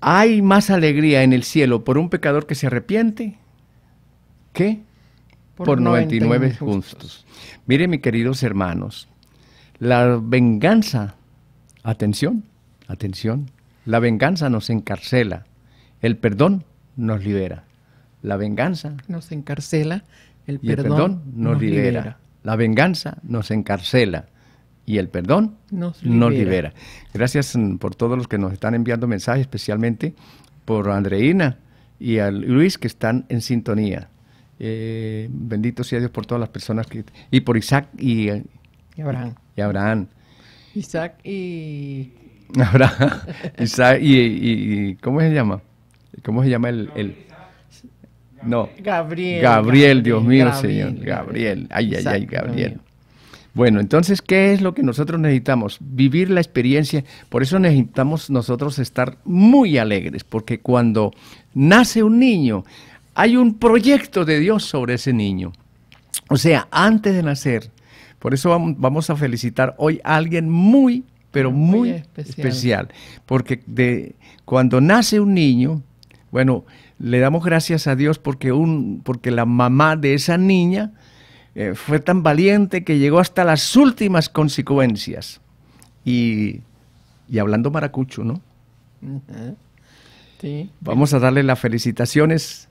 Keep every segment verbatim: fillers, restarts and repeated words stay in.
¿Hay más alegría en el cielo por un pecador que se arrepiente que por, por noventa y nueve justos? Miren, mis queridos hermanos, la venganza, atención, atención, la venganza nos encarcela, el perdón nos libera. La venganza nos encarcela, el perdón, el perdón nos, nos libera. libera. La venganza nos encarcela y el perdón nos libera. nos libera. Gracias por todos los que nos están enviando mensajes, especialmente por Andreina y a Luis, que están en sintonía. Eh, bendito sea Dios por todas las personas que... Y por Isaac y... Y Abraham. Y Abraham. Isaac y... Abraham. Isaac y, y, y... ¿Cómo se llama? ¿Cómo se llama el...? el No, Gabriel, Gabriel, Gabriel, Dios mío, Gabriel, Señor, Gabriel, ay, ay, ay, Gabriel. Bueno, entonces, ¿qué es lo que nosotros necesitamos? Vivir la experiencia, por eso necesitamos nosotros estar muy alegres, porque cuando nace un niño, hay un proyecto de Dios sobre ese niño, o sea, antes de nacer. Por eso vamos a felicitar hoy a alguien muy, pero muy, muy especial. especial, porque de, cuando nace un niño, bueno, le damos gracias a Dios porque, un, porque la mamá de esa niña eh, fue tan valiente que llegó hasta las últimas consecuencias. Y, y hablando maracucho, ¿no? Uh-huh. Sí. Vamos a darle las felicitaciones.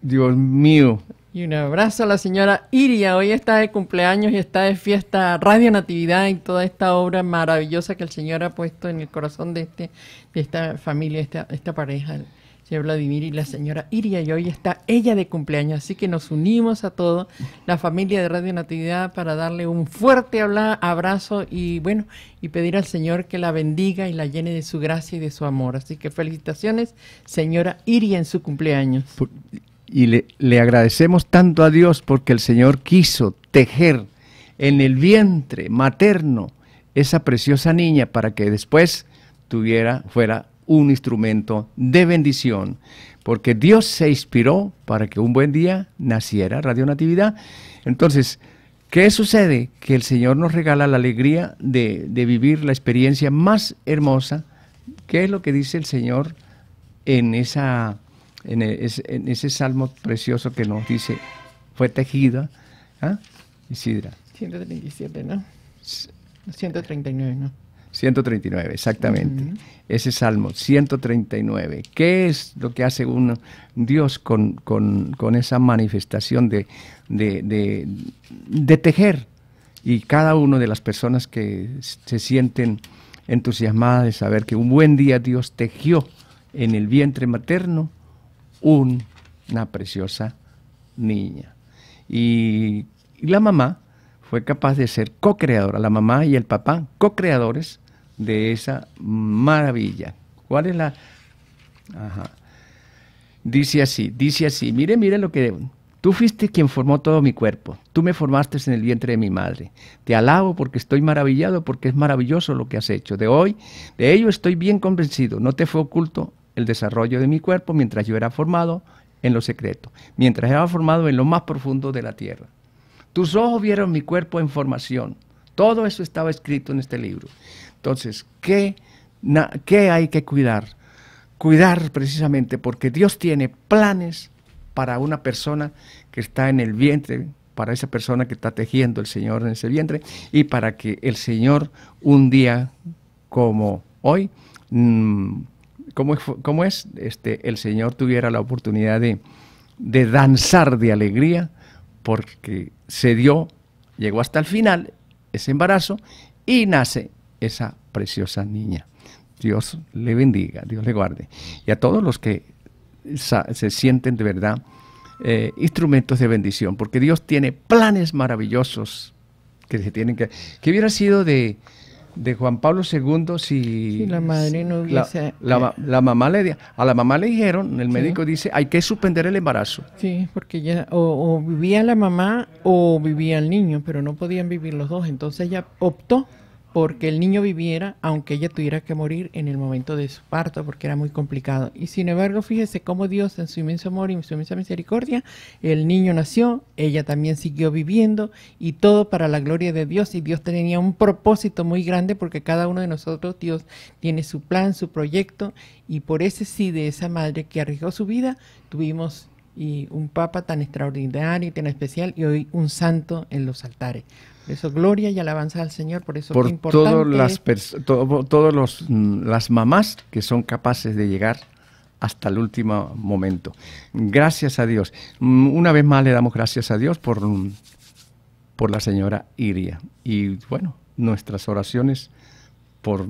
Dios mío. Y un abrazo a la señora Iria. Hoy está de cumpleaños y está de fiesta Radio Natividad y toda esta obra maravillosa que el Señor ha puesto en el corazón de, este, de esta familia, esta, esta pareja, el señor Vladimir y la señora Iria. Y hoy está ella de cumpleaños, así que nos unimos a todos, la familia de Radio Natividad, para darle un fuerte abrazo y bueno, y pedir al Señor que la bendiga y la llene de su gracia y de su amor. Así que felicitaciones, señora Iria, en su cumpleaños. Por... Y le, le agradecemos tanto a Dios porque el Señor quiso tejer en el vientre materno esa preciosa niña para que después tuviera, fuera un instrumento de bendición. Porque Dios se inspiró para que un buen día naciera Radio Natividad. Entonces, ¿qué sucede? Que el Señor nos regala la alegría de, de vivir la experiencia más hermosa. ¿Qué es lo que dice el Señor en esa... En ese, en ese salmo precioso que nos dice, fue tejida, ¿eh? Isidra. ciento treinta y siete, ¿no? ciento treinta y nueve, ¿no? ciento treinta y nueve, exactamente. Uh-huh. Ese salmo, ciento treinta y nueve. ¿Qué es lo que hace un Dios con, con, con esa manifestación de, de, de, de tejer? Y cada una de las personas que se sienten entusiasmadas de saber que un buen día Dios tejió en el vientre materno una preciosa niña. Y, y la mamá fue capaz de ser co-creadora, la mamá y el papá, co-creadores de esa maravilla. ¿Cuál es la...? Ajá. Dice así, dice así, mire, mire lo que... Tú fuiste quien formó todo mi cuerpo, tú me formaste en el vientre de mi madre. Te alabo porque estoy maravillado, porque es maravilloso lo que has hecho. De hoy, de ello estoy bien convencido, no te fue oculto el desarrollo de mi cuerpo mientras yo era formado en lo secreto, mientras era formado en lo más profundo de la tierra. Tus ojos vieron mi cuerpo en formación. Todo eso estaba escrito en este libro. Entonces, ¿qué, na, qué hay que cuidar? Cuidar precisamente porque Dios tiene planes para una persona que está en el vientre, para esa persona que está tejiendo el Señor en ese vientre y para que el Señor un día como hoy... Mmm, ¿Cómo, cómo es? Este, el Señor tuviera la oportunidad de, de danzar de alegría porque se dio, llegó hasta el final ese embarazo y nace esa preciosa niña. Dios le bendiga, Dios le guarde. Y a todos los que se sienten de verdad eh, instrumentos de bendición, porque Dios tiene planes maravillosos que se tienen que... ¿Qué hubiera sido de... de Juan Pablo segundo si, si la madre no hubiese... La, la, la mamá le, a la mamá le dijeron, el médico sí. dice, hay que suspender el embarazo. Sí, porque ya o, o vivía la mamá o vivía el niño, pero no podían vivir los dos. Entonces ella optó porque el niño viviera, aunque ella tuviera que morir en el momento de su parto, porque era muy complicado. Y sin embargo, fíjese cómo Dios, en su inmenso amor y en su inmensa misericordia, el niño nació, ella también siguió viviendo, y todo para la gloria de Dios. Y Dios tenía un propósito muy grande, porque cada uno de nosotros, Dios tiene su plan, su proyecto, y por ese sí de esa madre que arriesgó su vida, tuvimos y un papa tan extraordinario y tan especial, y hoy un santo en los altares. Por eso gloria y alabanza al Señor, por eso por qué importante todas las es. Todo, todos los, las mamás que son capaces de llegar hasta el último momento. Gracias a Dios. Una vez más le damos gracias a Dios por, por la señora Iria. Y bueno, nuestras oraciones por,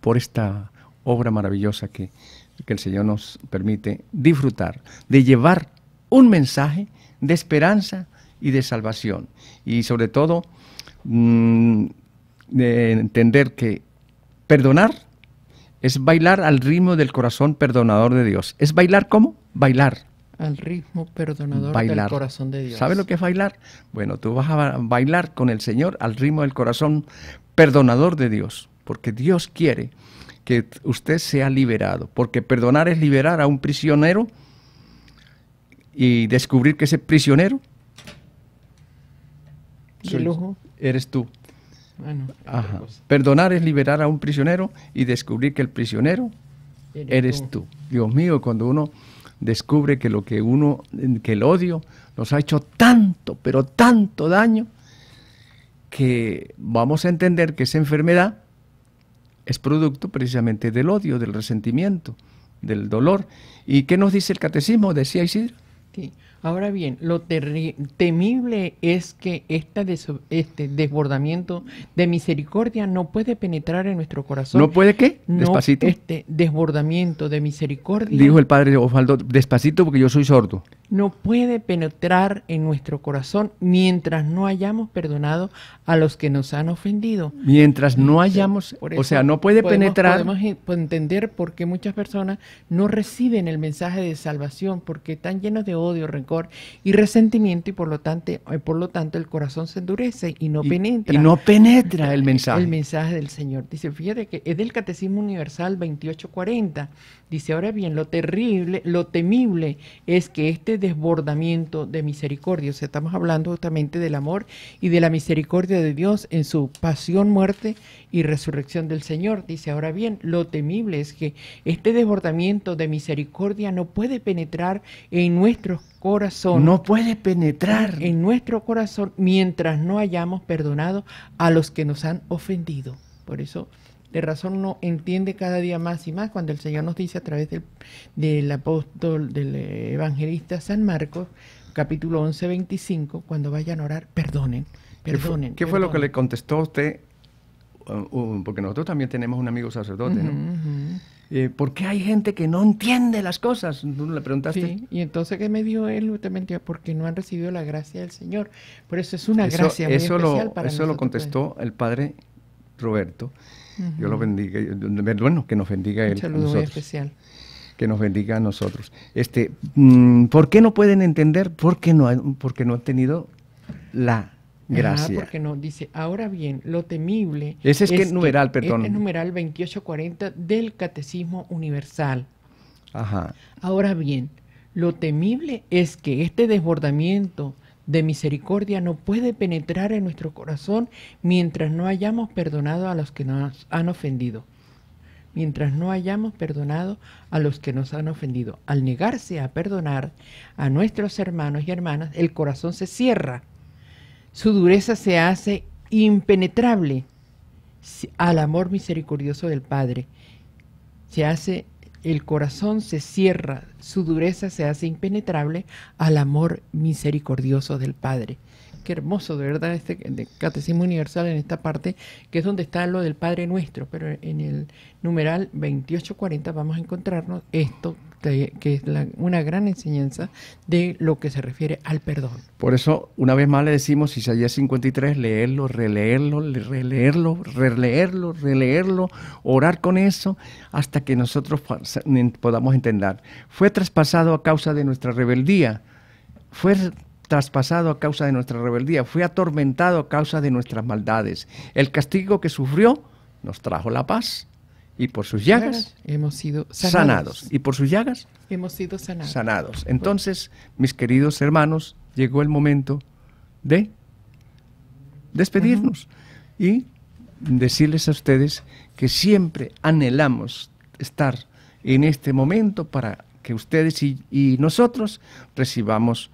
por esta obra maravillosa que... que el Señor nos permite disfrutar, de llevar un mensaje de esperanza y de salvación. Y sobre todo, mmm, de entender que perdonar es bailar al ritmo del corazón perdonador de Dios. ¿Es bailar cómo? Bailar. Al ritmo perdonador bailar. del corazón de Dios. ¿Sabe lo que es bailar? Bueno, tú vas a bailar con el Señor al ritmo del corazón perdonador de Dios, porque Dios quiere que usted sea liberado, porque perdonar es liberar a un prisionero y descubrir que ese prisionero de lujo eres tú. Bueno, Ajá. Perdonar es liberar a un prisionero y descubrir que el prisionero eres, eres tú. tú. Dios mío, cuando uno descubre que lo que uno, que el odio nos ha hecho tanto, pero tanto daño, que vamos a entender que esa enfermedad es producto precisamente del odio, del resentimiento, del dolor. ¿Y qué nos dice el Catecismo? Decía Isidro. Sí. Ahora bien, lo temible es que esta des este desbordamiento de misericordia no puede penetrar en nuestro corazón. ¿No puede qué? Despacito. No, este desbordamiento de misericordia. Dijo el padre Osvaldo, despacito porque yo soy sordo. No puede penetrar en nuestro corazón mientras no hayamos perdonado a los que nos han ofendido. Mientras no hayamos, o sea, no puede podemos, penetrar. Podemos entender por qué muchas personas no reciben el mensaje de salvación, porque están llenos de odio, rencor y resentimiento, y por lo tanto, por lo tanto el corazón se endurece y no y, penetra. Y no penetra el mensaje. El mensaje del Señor. Dice, fíjate que es del Catecismo Universal veintiocho cuarenta. Dice, ahora bien, lo terrible, lo temible es que este desbordamiento de misericordia, o sea, estamos hablando justamente del amor y de la misericordia de Dios en su pasión, muerte y resurrección del Señor. Dice, ahora bien, lo temible es que este desbordamiento de misericordia no puede penetrar en nuestro corazón. No puede penetrar en nuestro corazón mientras no hayamos perdonado a los que nos han ofendido. Por eso de razón uno entiende cada día más y más cuando el Señor nos dice a través del, del apóstol, del evangelista San Marcos, capítulo once, veinticinco, cuando vayan a orar, perdonen, perdonen. ¿Qué fue, qué fue lo que le contestó usted? Uh, uh, porque nosotros también tenemos un amigo sacerdote, ¿no? Uh-huh, uh-huh. Eh, ¿Por qué hay gente que no entiende las cosas? ¿Tú le preguntaste? Sí, y entonces ¿qué me dijo él? Justamente porque no han recibido la gracia del Señor. Por eso es una eso, gracia muy eso especial lo, para Eso nosotros, lo contestó pues. el padre Roberto. Dios lo bendiga, bueno, que nos bendiga él. Un saludo muy especial. Que nos bendiga a nosotros. Este, ¿por qué no pueden entender? Porque no, porque no han tenido la gracia. Ah, porque no, dice, ahora bien, lo temible. Ese es, es que numeral, que, perdón. Este es numeral veintiocho cuarenta del Catecismo Universal. Ajá. Ahora bien, lo temible es que este desbordamiento de misericordia no puede penetrar en nuestro corazón mientras no hayamos perdonado a los que nos han ofendido. Mientras no hayamos perdonado a los que nos han ofendido. Al negarse a perdonar a nuestros hermanos y hermanas, el corazón se cierra. Su dureza se hace impenetrable al amor misericordioso del Padre. Se hace El corazón se cierra, su dureza se hace impenetrable al amor misericordioso del Padre. Qué hermoso, de verdad, este Catecismo Universal en esta parte, que es donde está lo del Padre Nuestro, pero en el numeral veintiocho cuarenta vamos a encontrarnos esto, que es la, una gran enseñanza de lo que se refiere al perdón. Por eso, una vez más le decimos, Isaías cincuenta y tres, leerlo, releerlo, releerlo, releerlo, releerlo, orar con eso, hasta que nosotros podamos entender. Fue traspasado a causa de nuestra rebeldía, fue traspasado a causa de nuestra rebeldía, fue atormentado a causa de nuestras maldades. El castigo que sufrió nos trajo la paz, y por sus llagas hemos sido sanados. sanados. Y por sus llagas hemos sido sanados. sanados. Entonces, mis queridos hermanos, llegó el momento de despedirnos uh-huh. y decirles a ustedes que siempre anhelamos estar en este momento para que ustedes y, y nosotros recibamos